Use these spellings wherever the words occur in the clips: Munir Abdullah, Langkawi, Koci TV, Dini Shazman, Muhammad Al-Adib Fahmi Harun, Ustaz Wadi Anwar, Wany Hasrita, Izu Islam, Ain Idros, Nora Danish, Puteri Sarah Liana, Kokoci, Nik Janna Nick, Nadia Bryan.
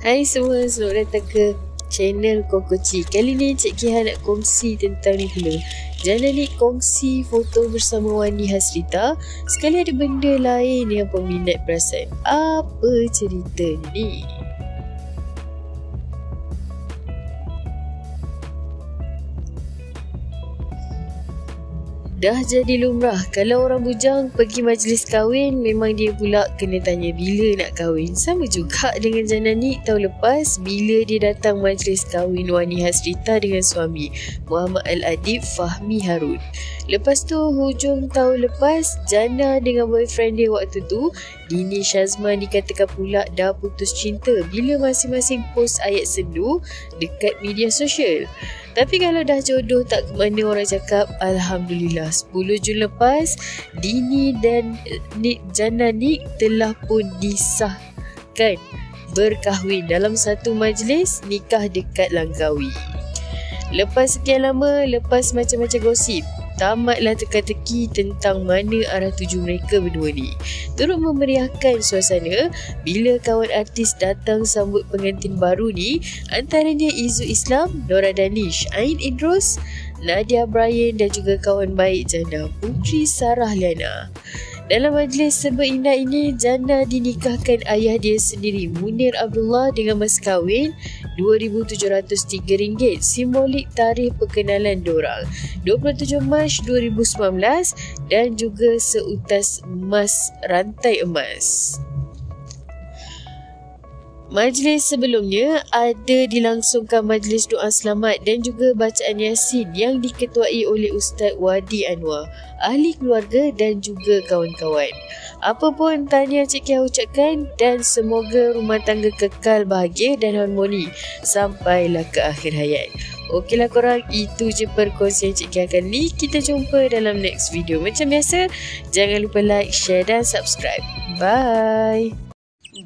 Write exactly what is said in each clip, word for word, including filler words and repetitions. Hai semua, selamat datang ke channel Kokoci. Kali ni Cik Kihan nak kongsi tentang ni pula. Janna Nick kongsi foto bersama Wany Hasrita. Sekali ada benda lain yang peminat perasan. Apa cerita ni? Dah jadi lumrah, kalau orang bujang pergi majlis kahwin, memang dia pula kena tanya bila nak kahwin. Sama juga dengan Janna Nick tahun lepas bila dia datang majlis kahwin Wany Hasrita dengan suami, Muhammad Al-Adib Fahmi Harun. Lepas tu, hujung tahun lepas, Janna dengan boyfriend dia waktu tu, Dini Shazman, dikatakan pula dah putus cinta bila masing-masing post ayat sendu dekat media sosial. Tapi kalau dah jodoh tak ke mana orang cakap, Alhamdulillah. sepuluh Jun lepas, Dini dan Nik Janna Nick telah pun disahkan berkahwin dalam satu majlis nikah dekat Langkawi. Lepas sekian lama, lepas macam-macam gosip, tamatlah teka-teki tentang mana arah tuju mereka berdua ni. Turut memeriahkan suasana bila kawan artis datang sambut pengantin baru ni, antaranya Izu Islam, Nora Danish, Ain Idros, Nadia Bryan dan juga kawan baik Janna, Puteri Sarah Liana. Dalam majlis serba indah ini, Janna dinikahkan ayah dia sendiri, Munir Abdullah, dengan mas kahwin dua ribu tujuh ratus tiga ringgit, simbolik tarikh perkenalan dorang, dua puluh tujuh Mac dua ribu sembilan belas, dan juga seutas emas rantai emas. Majlis sebelumnya ada dilangsungkan majlis doa selamat dan juga bacaan Yasin yang diketuai oleh Ustaz Wadi Anwar, ahli keluarga dan juga kawan-kawan. Apa pun tahniah Cik Kiah ucapkan dan semoga rumah tangga kekal bahagia dan harmoni sampailah ke akhir hayat. Okeylah korang, itu je perkongsian Cik Kiah kali ni. Kita jumpa dalam next video. Macam biasa, jangan lupa like, share dan subscribe. Bye!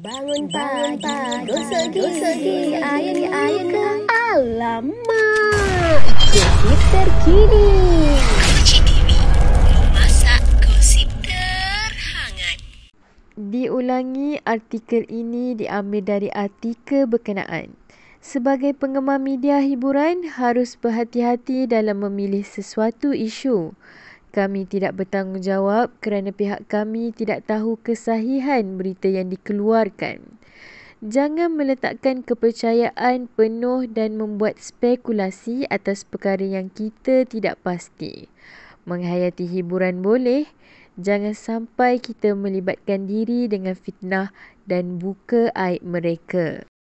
Bangun pagi, pagi gosok gigi, ayun-ayun ke alamak, gosip terkini. Koci T V, masak gosip terhangat. Diulangi, artikel ini diambil dari artikel berkenaan. Sebagai penggemar media hiburan, harus berhati-hati dalam memilih sesuatu isu. Kami tidak bertanggungjawab kerana pihak kami tidak tahu kesahihan berita yang dikeluarkan. Jangan meletakkan kepercayaan penuh dan membuat spekulasi atas perkara yang kita tidak pasti. Menghayati hiburan boleh, jangan sampai kita melibatkan diri dengan fitnah dan buka aib mereka.